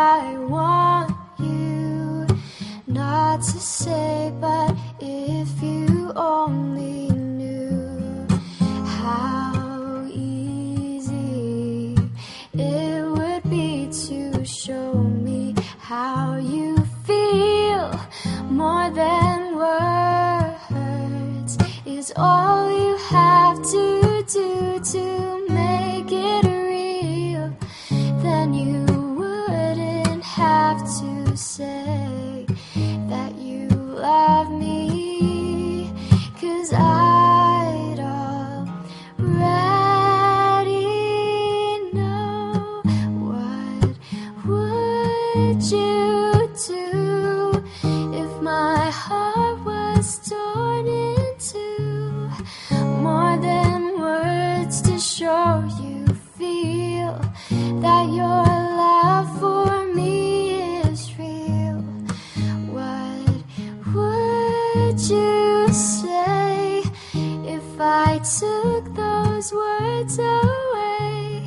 I want you not to say, but if you only knew how easy it would be to show me how you feel. More than words is all you have to do to make it real. Then you wouldn't have to say that you love me, 'cause I'd already know. What would you do if my heart was torn in two? More than words to show you feel that your love for me is real. What would you say if I took those words away?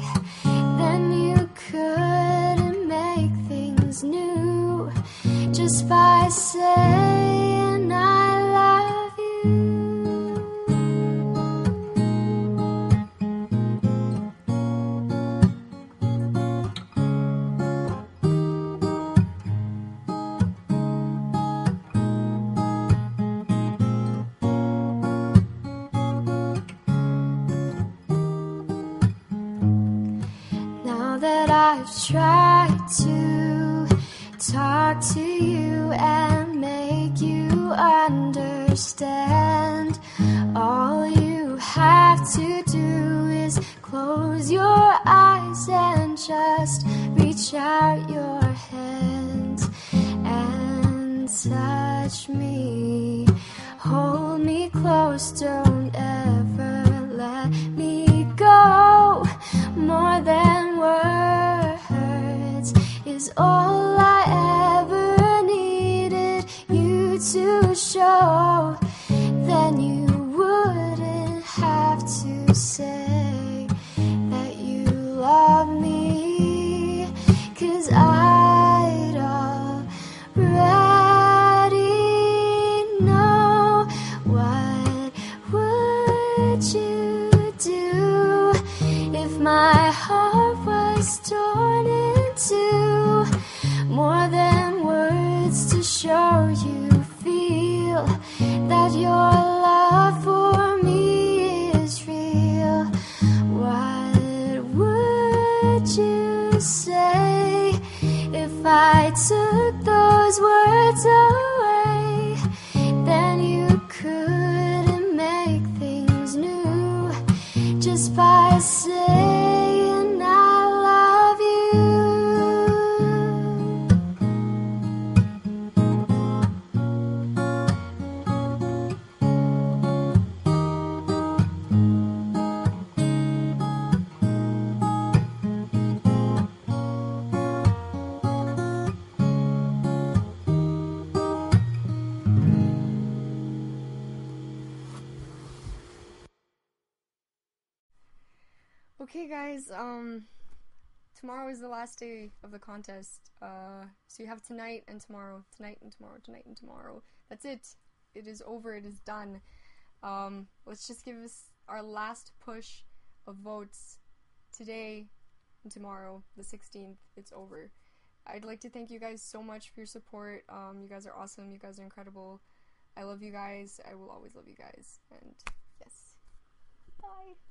Then you couldn't make things new just by saying I love you. Now that I've tried to talk to you and make you understand, all you have to do is close your eyes and just reach out your hand and touch me. Hold me close, don't ever let me go. More than words is all I ever needed you to show. Then you wouldn't have to say that you love me, 'cause I'd already know. What would you do if my heart was torn in two? More than words to show you feel that your love for me is real. What would you say if I took those words away? Then you couldn't make things new just by saying I love you. Okay guys, tomorrow is the last day of the contest, so you have tonight and tomorrow. That's it. It is over, it is done. Let's just give us our last push of votes today and tomorrow, the 16th, it's over. I'd like to thank you guys so much for your support. You guys are awesome, you guys are incredible. I love you guys, I will always love you guys, and yes, bye.